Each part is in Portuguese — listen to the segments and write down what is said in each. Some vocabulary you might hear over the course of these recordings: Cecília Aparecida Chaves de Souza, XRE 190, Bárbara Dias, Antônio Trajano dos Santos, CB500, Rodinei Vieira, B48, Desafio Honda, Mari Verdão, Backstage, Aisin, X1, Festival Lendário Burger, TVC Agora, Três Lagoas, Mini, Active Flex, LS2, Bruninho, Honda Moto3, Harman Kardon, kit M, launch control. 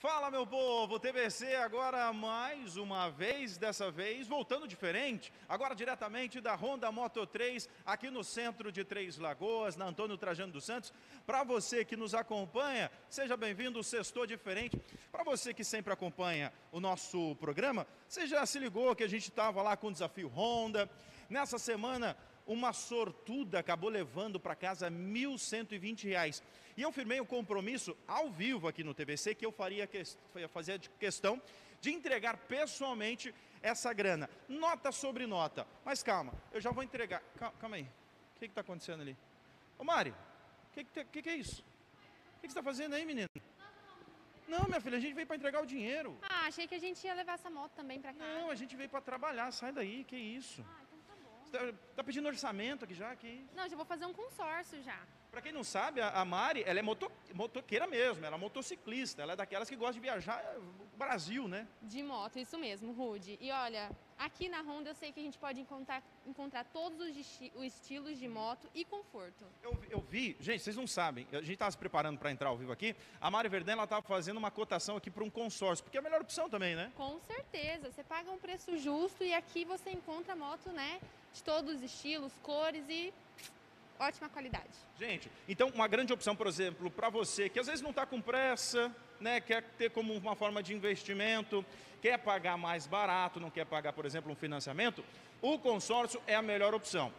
Fala, meu povo, TVC agora mais uma vez, dessa vez voltando diferente, agora diretamente da Honda Moto3, aqui no centro de Três Lagoas, na Antônio Trajano dos Santos. Para você que nos acompanha, seja bem-vindo, Sextou Diferente. Para você que sempre acompanha o nosso programa, você já se ligou que a gente estava lá com o desafio Honda. Nessa semana, uma sortuda acabou levando para casa R$ 1.120. E eu firmei um compromisso ao vivo aqui no TVC que eu fazia questão de entregar pessoalmente essa grana. Nota sobre nota. Mas calma, eu já vou entregar. Calma aí. O que está acontecendo ali? Ô Mari, o que é isso? O que você está fazendo aí, menina? Não, minha filha, a gente veio para entregar o dinheiro. Ah, achei que a gente ia levar essa moto também para casa. Não, a gente veio para trabalhar. Sai daí, que isso? Ah, tá pedindo orçamento aqui já? Que... Não, já vou fazer um consórcio já. Pra quem não sabe, a Mari, ela é motoqueira mesmo, ela é motociclista, ela é daquelas que gosta de viajar o Brasil, né? De moto, isso mesmo, Rudy. E olha, aqui na Honda eu sei que a gente pode encontrar todos os estilos de moto e conforto. Eu vi, gente, vocês não sabem, a gente tava se preparando para entrar ao vivo aqui, a Mari Verdão, ela tava fazendo uma cotação aqui para um consórcio, porque é a melhor opção também, né? Com certeza, você paga um preço justo e aqui você encontra moto, né? De todos os estilos, cores e ótima qualidade. Gente, então uma grande opção, por exemplo, para você que às vezes não está com pressa, né, quer ter como uma forma de investimento, quer pagar mais barato, não quer pagar, por exemplo, um financiamento, o consórcio é a melhor opção.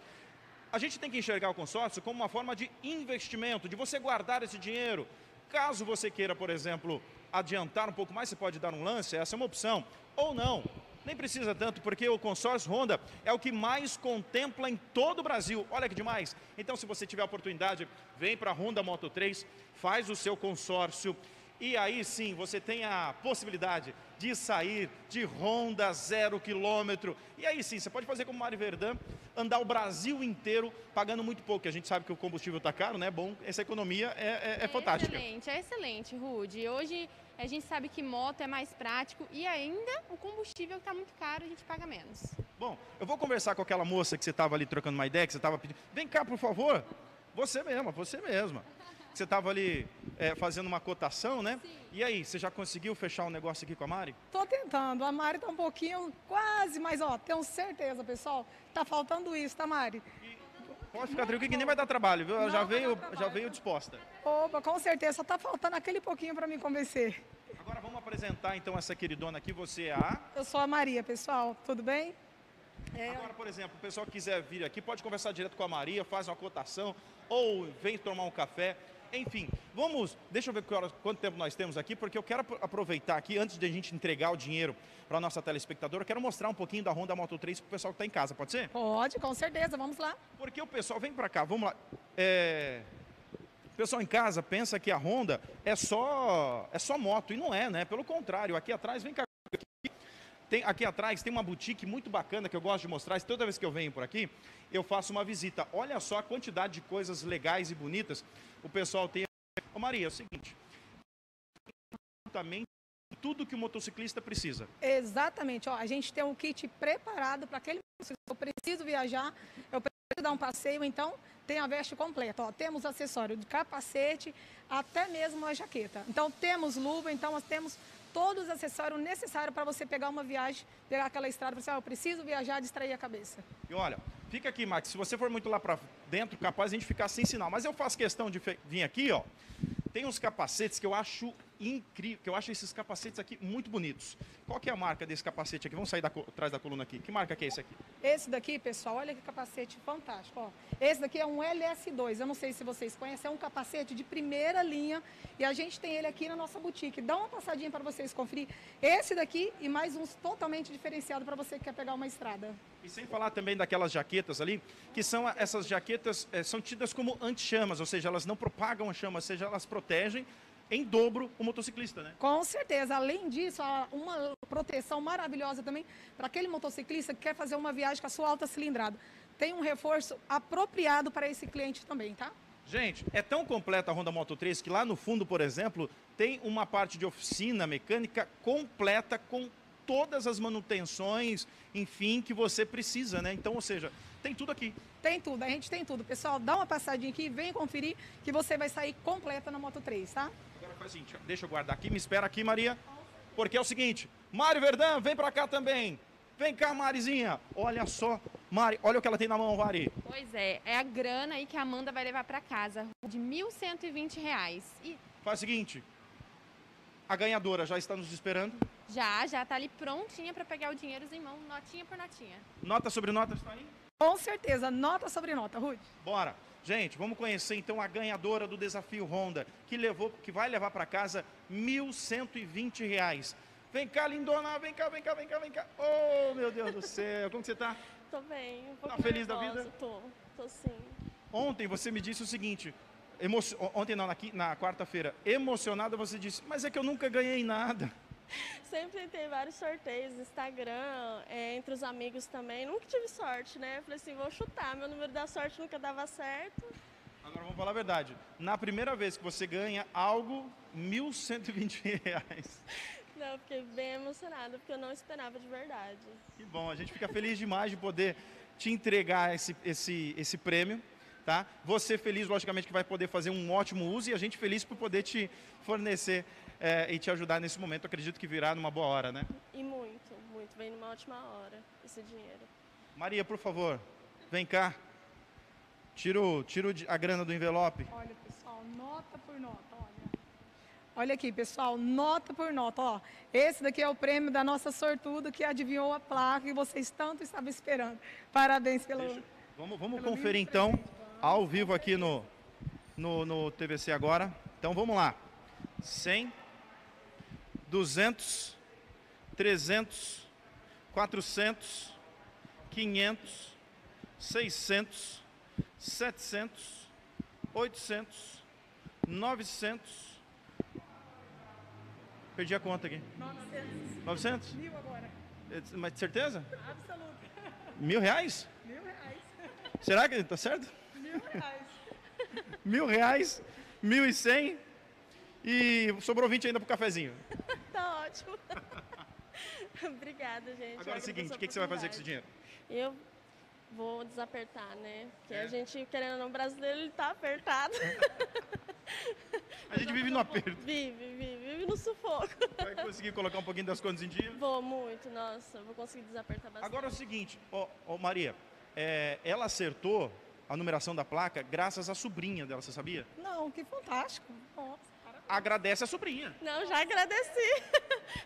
A gente tem que enxergar o consórcio como uma forma de investimento, de você guardar esse dinheiro. Caso você queira, por exemplo, adiantar um pouco mais, você pode dar um lance, essa é uma opção, ou não. Nem precisa tanto, porque o consórcio Honda é o que mais contempla em todo o Brasil. Olha que demais. Então, se você tiver a oportunidade, vem para a Honda Moto3, faz o seu consórcio. E aí sim, você tem a possibilidade de sair de Honda 0 km. E aí sim, você pode fazer como Mari Verdão, andar o Brasil inteiro pagando muito pouco. A gente sabe que o combustível está caro, né? Bom, essa economia é fantástica. É excelente, Rudy. Hoje... A gente sabe que moto é mais prático e ainda o combustível está muito caro, a gente paga menos. Bom, eu vou conversar com aquela moça que você estava ali trocando uma ideia, que você estava pedindo... Vem cá, por favor. Você mesma. Você estava ali fazendo uma cotação, né? Sim. E aí, você já conseguiu fechar um negócio aqui com a Mari? Estou tentando. A Mari está um pouquinho, quase, mas ó, tenho certeza, pessoal, está faltando isso, tá, Mari? Pode ficar tranquilo que nem vai dar trabalho, viu? Ela já veio disposta. Opa, com certeza. Só tá faltando aquele pouquinho para me convencer. Agora vamos apresentar então essa queridona aqui. Você é a... Eu sou a Maria, pessoal. Tudo bem? Agora, por exemplo, o pessoal que quiser vir aqui, pode conversar direto com a Maria, faz uma cotação ou vem tomar um café. Enfim, vamos... Deixa eu ver quanto tempo nós temos aqui, porque eu quero aproveitar aqui, antes de a gente entregar o dinheiro para a nossa telespectadora, eu quero mostrar um pouquinho da Honda Moto3 para o pessoal que está em casa, pode ser? Pode, com certeza, vamos lá. Porque o pessoal... Vem para cá, vamos lá. O pessoal em casa pensa que a Honda é só moto, e não é, né? Pelo contrário, aqui atrás, vem cá. Aqui atrás tem uma boutique muito bacana que eu gosto de mostrar. Toda vez que eu venho por aqui, eu faço uma visita. Olha só a quantidade de coisas legais e bonitas o pessoal tem. Ô Maria, é o seguinte, absolutamente tudo que o motociclista precisa. Exatamente. Ó, a gente tem um kit preparado para aquele motociclista. Eu preciso viajar, eu preciso dar um passeio, então tem a veste completa. Ó, temos acessório de capacete, até mesmo uma jaqueta. Então temos luva, então nós temos... todos os acessórios necessários para você pegar uma viagem, pegar aquela estrada, você, eu preciso viajar, distrair a cabeça. E olha, fica aqui, Max, se você for muito lá para dentro, capaz de a gente ficar sem sinal. Mas eu faço questão de vir aqui, ó. Tem uns capacetes que eu acho incrível, que eu acho esses capacetes aqui muito bonitos. Qual que é a marca desse capacete aqui? Vamos sair atrás da coluna aqui. Que marca que é esse aqui? Esse daqui, pessoal, olha que capacete fantástico, ó. Esse daqui é um LS2, eu não sei se vocês conhecem, é um capacete de primeira linha e a gente tem ele aqui na nossa boutique. Dá uma passadinha para vocês conferir esse daqui e mais uns totalmente diferenciados para você que quer pegar uma estrada. E sem falar também daquelas jaquetas ali, que são essas jaquetas, são tidas como anti-chamas, ou seja, elas não propagam a chama, ou seja, elas protegem em dobro o motociclista, né? Com certeza. Além disso, uma proteção maravilhosa também para aquele motociclista que quer fazer uma viagem com a sua alta cilindrada. Tem um reforço apropriado para esse cliente também, tá? Gente, é tão completa a Honda Moto3 que lá no fundo, por exemplo, tem uma parte de oficina mecânica completa com todas as manutenções, enfim, que você precisa, né? Então, ou seja, tem tudo aqui. Tem tudo, a gente tem tudo. Pessoal, dá uma passadinha aqui, vem conferir que você vai sair completa na Moto3, tá? ela foi assim, deixa eu guardar aqui, me espera aqui, Maria, porque é o seguinte, Mário Verdão, vem pra cá também. Vem cá, Marizinha. Olha só, Mari, olha o que ela tem na mão, Mari. Pois é, é a grana aí que a Amanda vai levar pra casa, de R$ 1.120. E... faz o seguinte, a ganhadora já está nos esperando? Já tá ali prontinha pra pegar o dinheiro em mão, notinha por notinha. Nota sobre nota está aí? Com certeza, nota sobre nota, Ruth. Bora. Gente, vamos conhecer então a ganhadora do desafio Honda, que vai levar para casa R$ 1.120. Vem cá, lindona, vem cá. Oh, meu Deus do céu, como que você tá? Tô bem, um pouco nervosa. Tá feliz da vida? Tô sim. Ontem você me disse o seguinte, ontem não, na quarta-feira, emocionada você disse, mas é que eu nunca ganhei nada. Sempre tentei vários sorteios, Instagram, entre os amigos também. Nunca tive sorte, né? Falei assim, vou chutar. Meu número da sorte nunca dava certo. Agora vamos falar a verdade. Na primeira vez que você ganha algo, R$ 1.120. Não, fiquei bem emocionada, porque eu não esperava de verdade. Que bom, a gente fica feliz demais de poder te entregar esse prêmio. Tá? Você feliz, logicamente, que vai poder fazer um ótimo uso e a gente feliz por poder te fornecer e te ajudar nesse momento. Acredito que virá numa boa hora, né? E muito, muito. Vem numa ótima hora esse dinheiro. Maria, por favor, vem cá. Tira a grana do envelope. Olha, pessoal, nota por nota, olha. Olha aqui, pessoal, nota por nota, ó. Esse daqui é o prêmio da nossa sortuda que adivinhou a placa que vocês tanto estavam esperando. Parabéns pelo... Vamos conferir, então. Ao vivo aqui no TVC agora. Então vamos lá. 100, 200, 300, 400, 500, 600, 700, 800, 900. Perdi a conta aqui. 900. 900? 1.000 agora. Mas de certeza? Absoluto. R$ 1.000? R$ 1.000. Será que tá certo? R$ 1.000. R$ 1.000, 1.100 e sobrou 20 ainda pro cafezinho. Tá ótimo. Obrigada, gente. Agora é o seguinte, o que você vai fazer com esse dinheiro? Eu vou desapertar, né? Porque a gente, querendo ou não, brasileiro, ele tá apertado. A gente vive no aperto. Vive no sufoco. Vai conseguir colocar um pouquinho das contas em dia? Vou muito, nossa, vou conseguir desapertar bastante. Agora é o seguinte, ó, Maria, ela acertou a numeração da placa graças à sobrinha dela, você sabia? Não, que fantástico. Nossa, parabéns. Agradece a sobrinha. Não, já agradeci.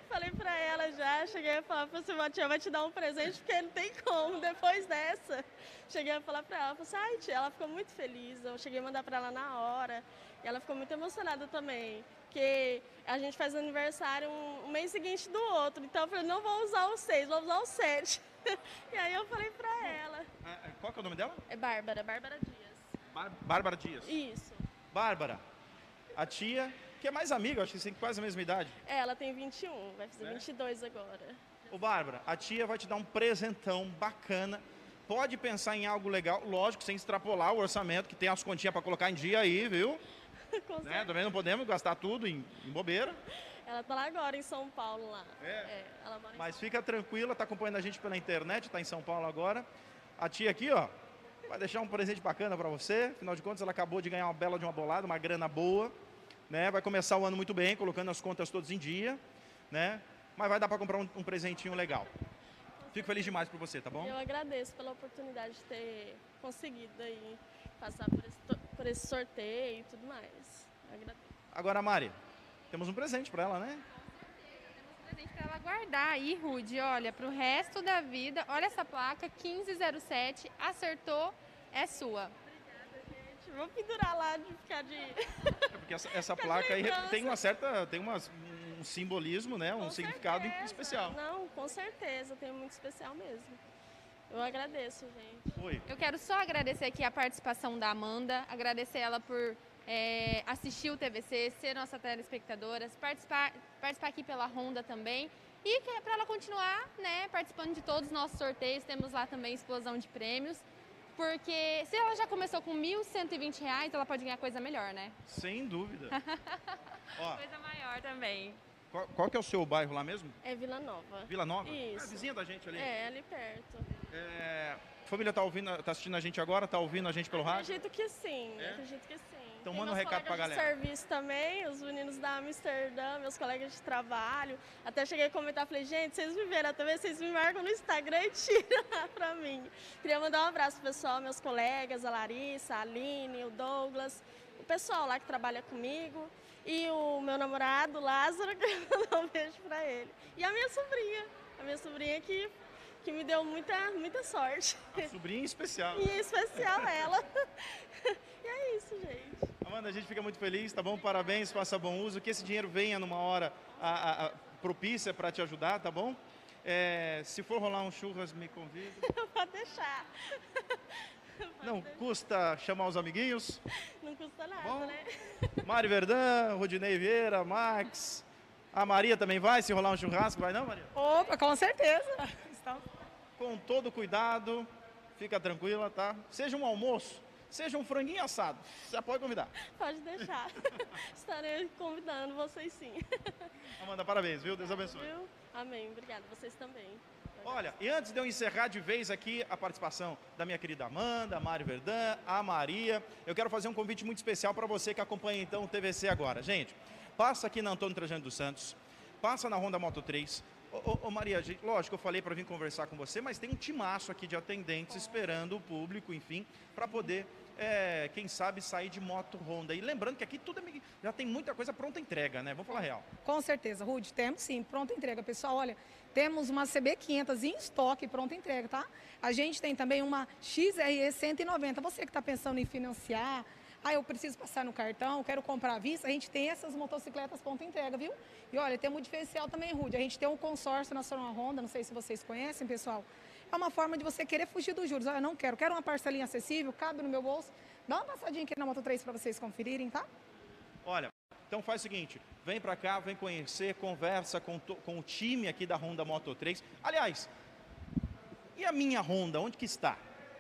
Falei pra ela já, cheguei a falar pra você, tia vai te dar um presente porque não tem como depois dessa. Cheguei a falar pra ela, falei, ai tia, ela ficou muito feliz, eu cheguei a mandar pra ela na hora. E ela ficou muito emocionada também, porque a gente faz aniversário um mês seguinte do outro. Então eu falei, não vou usar o 6, vou usar o 7. E aí eu falei pra ela. Qual que é o nome dela? É Bárbara, Bárbara Dias. Bárbara Dias? Isso. Bárbara, a tia, que é mais amiga, acho que tem quase a mesma idade. É, ela tem 21, vai fazer 22 agora. Ô Bárbara, a tia vai te dar um presentão bacana. Pode pensar em algo legal, lógico, sem extrapolar o orçamento, que tem as continhas pra colocar em dia aí, viu? Também não podemos gastar tudo em bobeira. Ela tá lá agora em São Paulo lá. Ela mora em São Paulo. Fica tranquila, tá acompanhando a gente pela internet, tá em São Paulo agora. A tia aqui, ó, vai deixar um presente bacana para você. Afinal de contas, ela acabou de ganhar uma bela de uma bolada, uma grana boa, né? Vai começar o ano muito bem, colocando as contas todas em dia, né? Mas vai dar para comprar um presentinho legal. Fico feliz demais por você, tá bom? Eu agradeço pela oportunidade de ter conseguido aí passar por esse sorteio e tudo mais. Eu agradeço. Agora, Mari, temos um presente para ela, né? Com certeza, temos um presente para ela guardar aí, Rude. Olha, pro resto da vida, olha essa placa, 1507, acertou, é sua. Obrigada, gente. Vou pendurar lá de ficar de... É porque essa placa aí tem uma certa... um simbolismo, né? Um significado especial. Não, com certeza, tem muito especial mesmo. Eu agradeço, gente. Oi. Eu quero só agradecer aqui a participação da Amanda, agradecer ela por assistir o TVC, ser nossa telespectadora, participar aqui pela Honda também e para ela continuar, né, participando de todos os nossos sorteios. Temos lá também explosão de prêmios. Porque se ela já começou com R$ 1.120, ela pode ganhar coisa melhor, né? Sem dúvida. Ó, coisa maior também. Qual que é o seu bairro lá mesmo? É Vila Nova. Vila Nova? Isso. É vizinha da gente ali? É, ali perto. Família tá assistindo a gente agora? Tá ouvindo a gente pelo rádio? Acredito que sim, acredito que sim. Então manda um recado pra galera. Serviço também, os meninos da Amsterdã, meus colegas de trabalho. Até cheguei a comentar, falei, gente, vocês me viram, talvez vocês me marcam no Instagram e tiram lá pra mim. Queria mandar um abraço pro pessoal, meus colegas, a Larissa, a Aline, o Douglas, o pessoal lá que trabalha comigo. E o meu namorado, Lázaro, que eu mandar um beijo pra ele. E a minha sobrinha que me deu muita sorte. A sobrinha em especial. E em especial ela. E é isso, gente. Amanda, a gente fica muito feliz, tá bom? Parabéns, faça bom uso. Que esse dinheiro venha numa hora propícia para te ajudar, tá bom? É, se for rolar um churras, me convida. Pode deixar. Não custa chamar os amiguinhos? Não custa nada, bom, né? Mari Verdão, Rodinei Vieira, Max. A Maria também vai, se rolar um churrasco, vai não, Maria? Opa, com certeza. Com todo cuidado, fica tranquila, tá? Seja um almoço, seja um franguinho assado, já pode convidar. Pode deixar. Estarei convidando vocês sim. Amanda, parabéns, viu? Deus abençoe. Viu? Amém, obrigada. Vocês também. Olha, e antes de eu encerrar de vez aqui a participação da minha querida Amanda, a Mari Verdão, a Maria, eu quero fazer um convite muito especial para você que acompanha então o TVC agora. Gente, passa aqui na Antônio Trajano dos Santos, passa na Honda Moto3. Ô Maria, gente, lógico, eu falei para vir conversar com você, mas tem um timaço aqui de atendentes esperando o público, enfim, para poder, quem sabe, sair de moto Honda. E lembrando que aqui tudo já tem muita coisa pronta entrega, né? Vamos falar real. Com certeza, Rude, temos sim, pronta entrega. Pessoal, olha... Temos uma CB500 em estoque, pronta entrega, tá? A gente tem também uma XRE 190. Você que está pensando em financiar, eu preciso passar no cartão, quero comprar à vista, a gente tem essas motocicletas pronta entrega, viu? E olha, temos um diferencial também, Rude. A gente tem um consórcio nacional Honda, não sei se vocês conhecem, pessoal. É uma forma de você querer fugir dos juros. Eu não quero, quero uma parcelinha acessível, cabe no meu bolso. Dá uma passadinha aqui na Moto3 para vocês conferirem, tá? Olha... Então faz o seguinte, vem para cá, vem conhecer, conversa com o time aqui da Honda Moto3. Aliás, e a minha Honda, onde que está?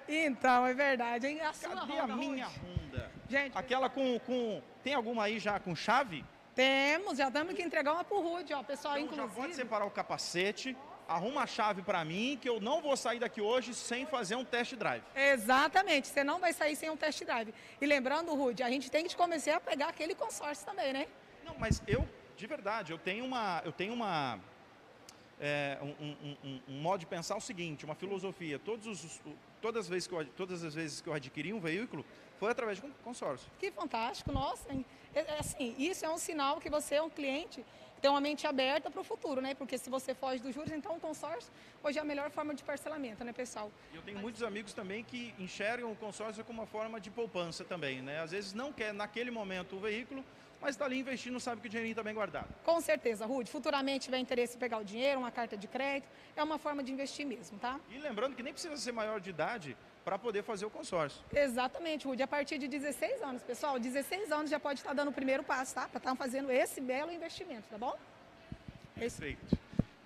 Então, é verdade, hein? A sua Honda, a minha Honda? Gente, aquela com... Tem alguma aí já com chave? Temos, já temos que entregar uma pro Rude, ó, pessoal, então, inclusive... já pode separar o capacete... Arruma a chave para mim, que eu não vou sair daqui hoje sem fazer um test drive. Exatamente, você não vai sair sem um test drive. E lembrando, Rude, a gente tem que começar a pegar aquele consórcio também, né? Não, mas eu, de verdade, eu tenho um modo de pensar o seguinte, uma filosofia. Todas as vezes que eu adquiri um veículo, foi através de um consórcio. Que fantástico, nossa. Assim, isso é um sinal que você é um cliente... Tem uma mente aberta para o futuro, né? Porque se você foge dos juros, então o consórcio hoje é a melhor forma de parcelamento, né, pessoal? Eu tenho muitos amigos também que enxergam o consórcio como uma forma de poupança também, né? Às vezes não quer naquele momento o veículo, mas está ali investindo, sabe que o dinheirinho está bem guardado. Com certeza, Rude. Futuramente tiver interesse em pegar o dinheiro, uma carta de crédito, é uma forma de investir mesmo, tá? E lembrando que nem precisa ser maior de idade para poder fazer o consórcio. Exatamente, Rude. A partir de 16 anos, pessoal, 16 anos já pode estar dando o primeiro passo, tá? Para estar fazendo esse belo investimento, tá bom? Perfeito.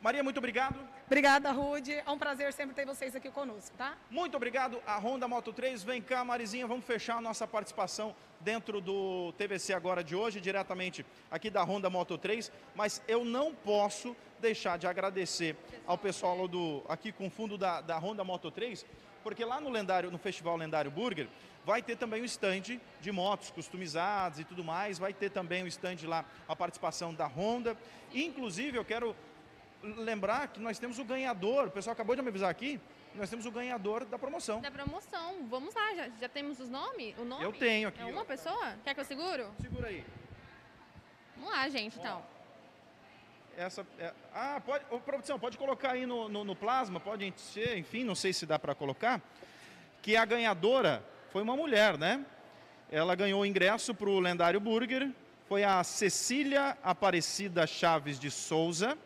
Maria, muito obrigado. Obrigada, Rude. É um prazer sempre ter vocês aqui conosco, tá? Muito obrigado, a Honda Moto3. Vem cá, Marizinha, vamos fechar a nossa participação dentro do TVC agora de hoje, diretamente aqui da Honda Moto3, mas eu não posso deixar de agradecer ao pessoal aqui com o fundo da Honda Moto3, porque lá no Festival Lendário Burger, vai ter também um stand de motos customizadas e tudo mais, vai ter também um stand lá, a participação da Honda. E, inclusive, eu quero lembrar que nós temos o ganhador, o pessoal acabou de me avisar aqui, nós temos o ganhador da promoção. Da promoção, vamos lá, já temos os nomes? O nome? Eu tenho aqui. É uma pessoa? Quer que eu seguro? Segura aí. Vamos lá, gente, então. Produção, pode colocar aí no plasma, pode encher, enfim, não sei se dá para colocar, que a ganhadora foi uma mulher, né? Ela ganhou o ingresso para o Lendário Burger, foi a Cecília Aparecida Chaves de Souza,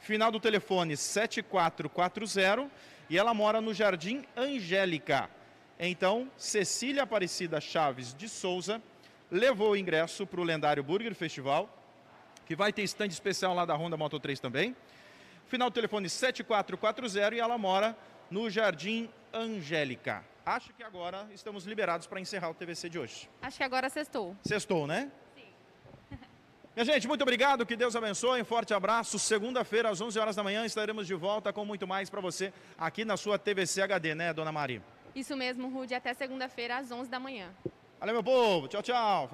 final do telefone 7440, e ela mora no Jardim Angélica. Então, Cecília Aparecida Chaves de Souza levou o ingresso para o Lendário Burger Festival, que vai ter stand especial lá da Honda Moto3 também. Final do telefone 7440 e ela mora no Jardim Angélica. Acho que agora estamos liberados para encerrar o TVC de hoje. Acho que agora sextou. Sextou, né? Minha gente, muito obrigado, que Deus abençoe, um forte abraço. Segunda-feira, às 11 horas da manhã, estaremos de volta com muito mais para você aqui na sua TVC HD, né, Dona Mari? Isso mesmo, Rude, até segunda-feira, às 11 da manhã. Valeu, meu povo, tchau, tchau.